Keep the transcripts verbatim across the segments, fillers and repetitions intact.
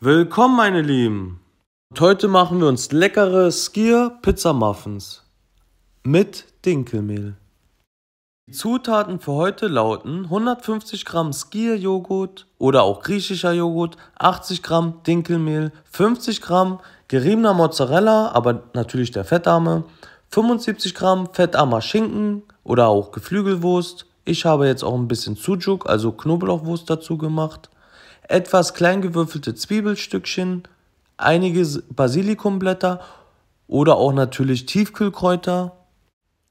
Willkommen, meine Lieben! Und heute machen wir uns leckere Skyr Pizza Muffins mit Dinkelmehl. Die Zutaten für heute lauten hundertfünfzig Gramm Skyr Joghurt oder auch griechischer Joghurt, achtzig Gramm Dinkelmehl, fünfzig Gramm geriebener Mozzarella, aber natürlich der fettarme, fünfundsiebzig Gramm fettarmer Schinken oder auch Geflügelwurst. Ich habe jetzt auch ein bisschen Sucuk, also Knoblauchwurst, dazu gemacht. Etwas klein gewürfelte Zwiebelstückchen, einige Basilikumblätter oder auch natürlich Tiefkühlkräuter,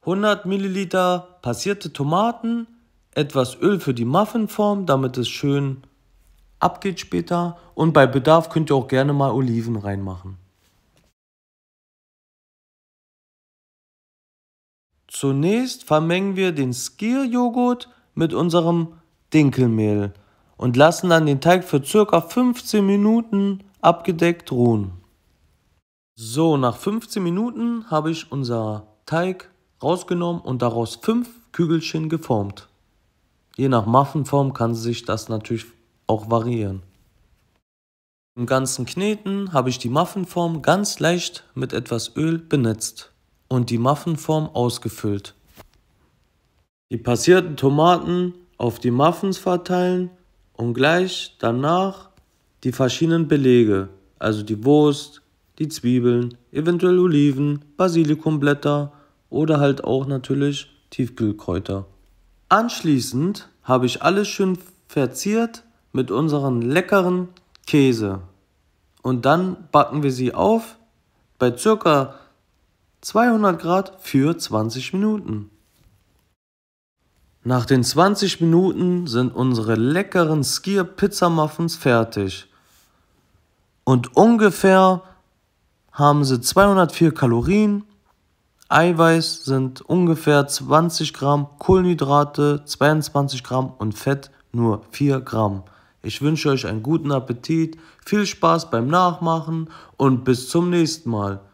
hundert Milliliter passierte Tomaten, etwas Öl für die Muffinform, damit es schön abgeht später, und bei Bedarf könnt ihr auch gerne mal Oliven reinmachen. Zunächst vermengen wir den Skyr-Joghurt mit unserem Dinkelmehl und lassen dann den Teig für ca. fünfzehn Minuten abgedeckt ruhen. So, nach fünfzehn Minuten habe ich unser Teig rausgenommen und daraus fünf Kügelchen geformt. Je nach Muffinform kann sich das natürlich auch variieren. Im ganzen Kneten habe ich die Muffinform ganz leicht mit etwas Öl benetzt und die Muffinform ausgefüllt. Die passierten Tomaten auf die Muffins verteilen und gleich danach die verschiedenen Belege, also die Wurst, die Zwiebeln, eventuell Oliven, Basilikumblätter oder halt auch natürlich Tiefkühlkräuter. Anschließend habe ich alles schön verziert mit unserem leckeren Käse. Und dann backen wir sie auf bei ca. zweihundert Grad für zwanzig Minuten. Nach den zwanzig Minuten sind unsere leckeren Skyr Pizza Muffins fertig. Und ungefähr haben sie zweihundertvier Kalorien, Eiweiß sind ungefähr zwanzig Gramm, Kohlenhydrate zweiundzwanzig Gramm und Fett nur vier Gramm. Ich wünsche euch einen guten Appetit, viel Spaß beim Nachmachen und bis zum nächsten Mal.